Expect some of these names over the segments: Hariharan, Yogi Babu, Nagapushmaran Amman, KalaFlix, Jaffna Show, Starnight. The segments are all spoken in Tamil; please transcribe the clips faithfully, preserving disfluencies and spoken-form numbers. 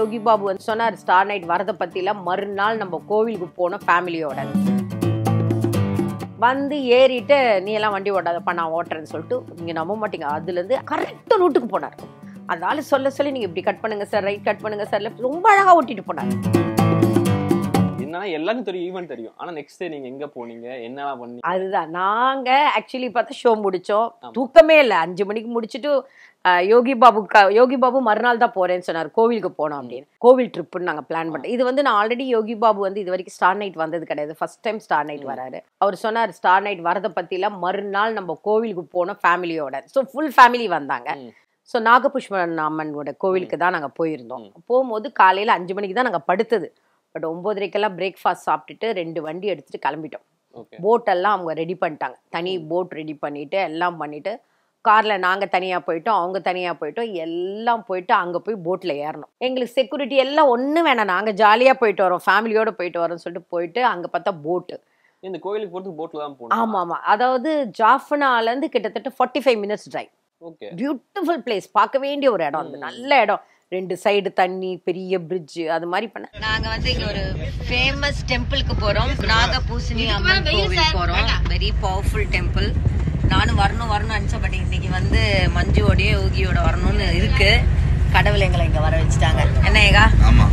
Yogi Babu and Sonar Star Night Varada Patila, Marnal number Kovil Gupona family order. One the year it Nila Mandi water, Pana water and Soltu, Namumating Adilande, correct to Nutukpona. And all solar selling if they cut punning a right cut punning a left, Lumba how to put. Everyone knows everything, but next day you go where you go, what you do? That's right. We actually finished the show. We didn't finish it. We Yogi Babu Yogi Babu Marnal da poren sonar Kovil ku pona appdi. Kovil trip naanga plan panna. Idu vandu na already Yogi Babu vandu idvaraiku Star Night vandadhu kedaiyadhu. First time Star Night varaaru. Avaru sonar Star Night varadha pathila marnal namba Kovil ku pona family oda. So full family vandaanga. So Nagapushmaran Amman oda Kovil ku dhaan naanga poirundom. Pogumbodhu kaalaiyila five manikku dhaan naanga paduthathu. But nine thirty breakfast சாப்பிட்டுட்டு ரெண்டு வண்டி எடுத்துட்டு கிளம்பிட்டோம். போட் எல்லாம் அவங்க ரெடி பண்ணிட்டாங்க. தனி போட் ரெடி பண்ணிட்டு எல்லாம் பண்ணிட்டு கார்ல நாங்க தனியா போய்ட்டோம், அவங்க தனியா போய்ட்டோம். எல்லாம் போய்ட்டு அங்க போய் போட்ல ஏறணும். எங்களுக்கு செக்யூரிட்டி எல்லாம் ஒண்ணு வேணா நாங்க ஜாலியா போய்ட்டு வரோம், ஃபேமிலியோட போய்ட்டு வரோம்னு சொல்லிட்டு போய்ட்டு அங்க பார்த்தா போட். இந்த கோயிலுக்கு போறதுக்கு போட்ல தான் போறோம். ஆமா ஆமா. அதாவது ஜாஃபனால இருந்து கிட்டத்தட்ட forty-five minutes drive. Okay. Beautiful place. பார்க்க வேண்டிய ஒரு இடம் அது. நல்ல இடம். ரெண்டு சைடு தண்ணி பெரிய bridge அது மாதிரி பண்ண நாங்க வந்து இங்க ஒரு famous temple க்கு போறோம் நாகபூசணி அம்மன் கோவில் போறோம் very powerful temple நானு வரணும் வரணும் நினைச்ச பட் இன்னைக்கு வந்து மஞ்சுவோட யோகியோட வரணும்னு இருக்கு கடவுளே எங்களை இங்க வர வச்சிட்டாங்க என்னையா ஆமா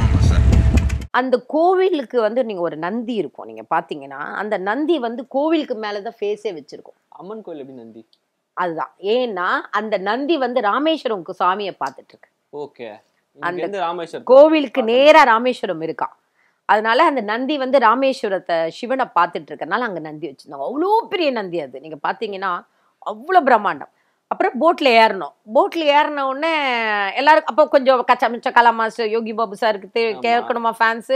ஆமா சார் அந்த கோவிலுக்கு வந்து நீங்க ஒரு நந்தி இருக்கும் நீங்க பாத்தீங்கன்னா அந்த நந்தி வந்து கோவிலுக்கு மேல தான் ஃபேஸே வெச்சிருக்கும் அம்மன் கோவில் அப்படி நந்தி அதுதான் ஏன்னா அந்த நந்தி வந்து ராமேஸ்வரம்க்கு சாமியை பார்த்துட்டு இருக்கு ஓகே அங்க இருந்து ராமேஸ்வரம் கோவிலுக்கு நேரா ராமேஸ்வரம் இருக்கா அதனால அந்த நந்தி வந்து ராமேஸ்வரத்தை சிவனை பார்த்துட்டு இருக்கறனால அங்க நந்தி வச்சிருந்தாங்க அவ்வளோ பெரிய நந்தி அது நீங்க பாத்தீங்கன்னா அவ்வளோ பிரம்மாண்டம் அப்புறம் போட்ல ஏறணும் போட்ல ஏறன உடனே எல்லாரும் அப்ப கொஞ்சம் கச்சமிச்ச கலாமாஸ் யோகி பாபு சாருக்கு கேட்கணுமா ஃபேன்ஸ்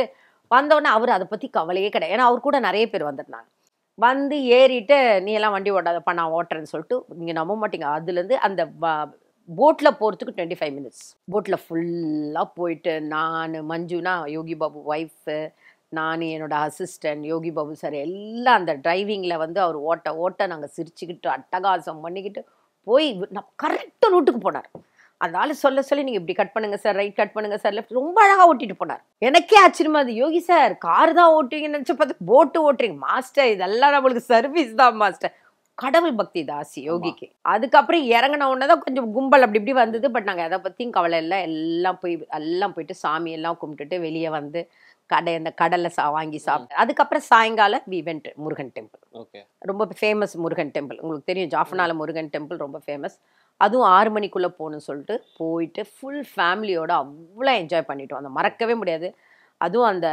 வந்தவன அவர் அதை பத்தி கவலையே கிடையாது ஏன்னா அவர் கூட நிறைய பேர் வந்திருந்தாங்க வந்து ஏறிட்டு நீ எல்லாம் வண்டி ஓடாத பண்ணா ஓட்டுறேன்னு சொல்லிட்டு நீங்க நம்ப மாட்டீங்க அதுலேருந்து அந்த போட்ல போறதுக்கு டுவெண்ட்டி ஃபைவ் மினிட்ஸ் போட்ல ஃபுல்லாக போயிட்டு நான் மஞ்சுனா யோகி பாபு ஒய்ஃபு நான் என்னோட அசிஸ்டன்ட் யோகி பாபு சார் எல்லாம் அந்த டிரைவிங்கில் வந்து அவர் ஓட்ட ஓட்ட நாங்கள் சிரிச்சுக்கிட்டு அட்டகாசம் பண்ணிக்கிட்டு போய் நான் கரெக்டாக ரூட்டுக்கு போனார் அதனால சொல்ல சொல்லி நீங்கள் இப்படி கட் பண்ணுங்க சார் ரைட் கட் பண்ணுங்க சார் லெஃப்ட் ரொம்ப அழகாக ஓட்டிட்டு போனார் எனக்கே ஆச்சரியமா அது யோகி சார் கார் தான் ஓட்டுவீங்கன்னு நினச்சி பார்த்து போட்டு ஓட்டுறீங்க மாஸ்டர் இதெல்லாம் நம்மளுக்கு சர்வீஸ் தான் மாஸ்டர் கடவுள் பக்தி தாசி யோகிக்கு அதுக்கப்புறம் இறங்கின உடனே தான் கொஞ்சம் கும்பல் அப்படி இப்படி வந்தது பட் நாங்கள் எதை பற்றியும் கவலை இல்லை எல்லாம் போய் எல்லாம் போயிட்டு சாமியெல்லாம் கும்பிட்டுட்டு வெளியே வந்து கடை அந்த கடலை சா வாங்கி சாப்பிட்டு அதுக்கப்புறம் சாயங்காலம் we went Murugan temple okay ரொம்ப ஃபேமஸ் முருகன் டெம்பிள் உங்களுக்கு தெரியும் ஜாஃபனால முருகன் டெம்பிள் ரொம்ப ஃபேமஸ் அதுவும் ஆறு மணிக்குள்ளே போகணும்னு சொல்லிட்டு போயிட்டு ஃபுல் ஃபேமிலியோடு அவ்வளோ என்ஜாய் பண்ணிட்டோம் அந்த மறக்கவே முடியாது அதுவும் அந்த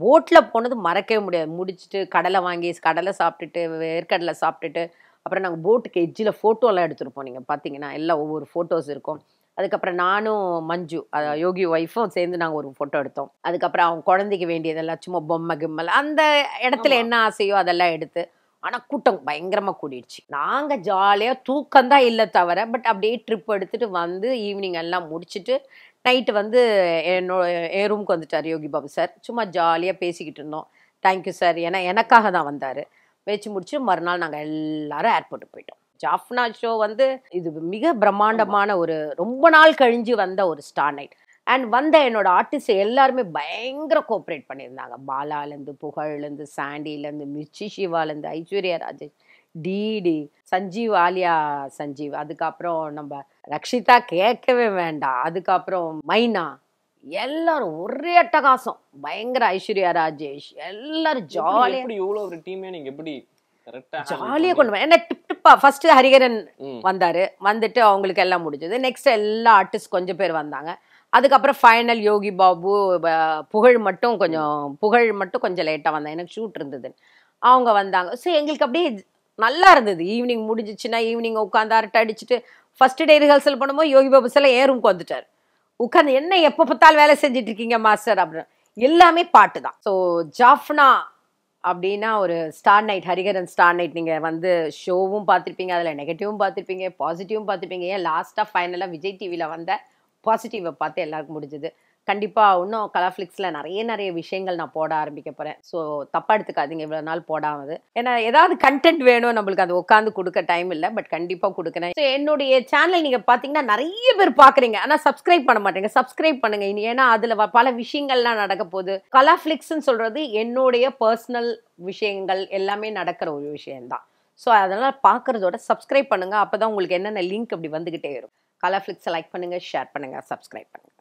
போட்டில் போனது மறக்கவே முடியாது முடிச்சுட்டு கடலை வாங்கி கடலை சாப்பிட்டுட்டு வேர்க்கடலை சாப்பிட்டுட்டு அப்புறம் நாங்கள் போட்டுக்கு எஜ்ஜில் ஃபோட்டோலாம் எடுத்துருப்போம் நீங்கள் பார்த்தீங்கன்னா எல்லாம் ஒவ்வொரு ஃபோட்டோஸ் இருக்கும் அதுக்கப்புறம் நானும் மஞ்சு யோகி ஒய்ஃபும் சேர்ந்து நாங்கள் ஒரு ஃபோட்டோ எடுத்தோம் அதுக்கப்புறம் அவங்க குழந்தைக்கு வேண்டியதெல்லாம் சும்மா பொம்மை கிம்மல் அந்த இடத்துல என்ன ஆசையோ அதெல்லாம் எடுத்து ஆனால் கூட்டம் பயங்கரமாக கூடிடுச்சு நாங்கள் ஜாலியாக தூக்கம்தான் இல்லை தவிர பட் அப்படியே ட்ரிப் எடுத்துகிட்டு வந்து ஈவினிங் எல்லாம் முடிச்சுட்டு நைட்டு வந்து என்னோட என் ரூமுக்கு வந்துட்டார் யோகி பாபு சார் சும்மா ஜாலியாக பேசிக்கிட்டு இருந்தோம் தேங்க்யூ சார் ஏன்னா எனக்காக தான் வந்தார் பேச்சு முடிச்சு மறுநாள் நாங்கள் எல்லாரும் ஏர்போர்ட்டுக்கு போயிட்டோம் ஜாஃப்னா ஷோ வந்து இது மிக பிரம்மாண்டமான ஒரு ரொம்ப நாள் கழிஞ்சு வந்த ஒரு ஸ்டார் நைட் அண்ட் வந்த என்னோட ஆர்டிஸ்ட் எல்லாருமே பயங்கர கோஆப்ரேட் பண்ணியிருந்தாங்க பாலாலேருந்து புகழ்லேருந்து சாண்டிலேருந்து மிர்ச்சி சிவாலேருந்து ஐஸ்வர்யா ராஜேஷ் டிடி சஞ்சீவ் ஆலியா சஞ்சீவ் அதுக்கப்புறம் நம்ம ரக்ஷிதா கேட்கவே வேண்டாம் அதுக்கப்புறம் மைனா எல்லாரும் ஒரே அட்டகாசம் பயங்கர ஐஸ்வர்யா ராஜேஷ் எல்லாரும் ஜாலியாக ஜாலியாக கொண்டு போய் ஏன்னா டிப் டிப்பா ஃபர்ஸ்ட் ஹரிகரன் வந்தாரு வந்துட்டு அவங்களுக்கு எல்லாம் முடிஞ்சது நெக்ஸ்ட் எல்லா ஆர்டிஸ்ட் கொஞ்சம் பேர் வந்தாங்க அதுக்கப்புறம் ஃபைனல் யோகி பாபு புகழ் மட்டும் கொஞ்சம் புகழ் மட்டும் கொஞ்சம் லேட்டாக வந்தாங்க எனக்கு ஷூட் இருந்தது அவங்க வந்தாங்க ஸோ எங்களுக்கு அப்படியே நல்லா இருந்தது ஈவினிங் முடிஞ்சிச்சுன்னா ஈவினிங் உட்காந்து அரட்டை அடிச்சுட்டு ஃபர்ஸ்ட் டே ரிஹர்சல் பண்ணும்போது யோகி பாபு சில ஏன் ரூம்க்கு வந்துட்டார் உட்காந்து என்ன எப்போ பார்த்தாலும் வேலை செஞ்சுட்டு இருக்கீங்க மாஸ்டர் அப்படின்னு எல்லாமே பாட்டு தான் ஸோ ஜாஃப்னா அப்படின்னா ஒரு star night Hariharan star night நீங்கள் வந்து ஷோவும் பார்த்துருப்பீங்க அதில் நெகட்டிவும் பார்த்துருப்பீங்க பாசிட்டிவும் பார்த்துருப்பீங்க ஏன் லாஸ்ட்டாக ஃபைனலாக விஜய் டிவியில் வந்த பாசிட்டிவை பார்த்து எல்லாருக்கும் முடிஞ்சது கண்டிப்பா இன்னும் கலர் ஃபிளிக்ஸ்ல நிறைய நிறைய விஷயங்கள் நான் போட ஆரம்பிக்க போறேன். ஸோ தப்பா எடுத்துக்காதீங்க இவ்வளவு நாள் போடாமது, ஏன்னா ஏதாவது கண்டென்ட் வேணும் நம்மளுக்கு, அது உட்காந்து கொடுக்க டைம் இல்லை, பட் கண்டிப்பா கொடுக்குறேன். ஸோ என்னுடைய சேனல் நீங்க பாத்தீங்கன்னா நிறைய பேர் பாக்குறீங்க, ஆனா சப்ஸ்கிரைப் பண்ண மாட்டேங்க. சப்ஸ்கிரைப் பண்ணுங்க இனி, ஏன்னா அதுல பல விஷயங்கள்லாம் நடக்க போகுது. கலர் ஃபிளிக்ஸ்ன்னு சொல்றது என்னுடைய பர்சனல் விஷயங்கள் எல்லாமே நடக்கிற ஒரு விஷயம்தான். ஸோ அதனால் பார்க்குறதோட சப்ஸ்கிரைப் பண்ணுங்கள், அப்போ தான் உங்களுக்கு என்னென்ன லிங்க் அப்படி வந்துக்கிட்டே வரும். கலர் ஃபிளிக்ஸை லைக் பண்ணுங்கள், ஷேர் பண்ணுங்கள், சப்ஸ்கிரைப் பண்ணுங்கள்.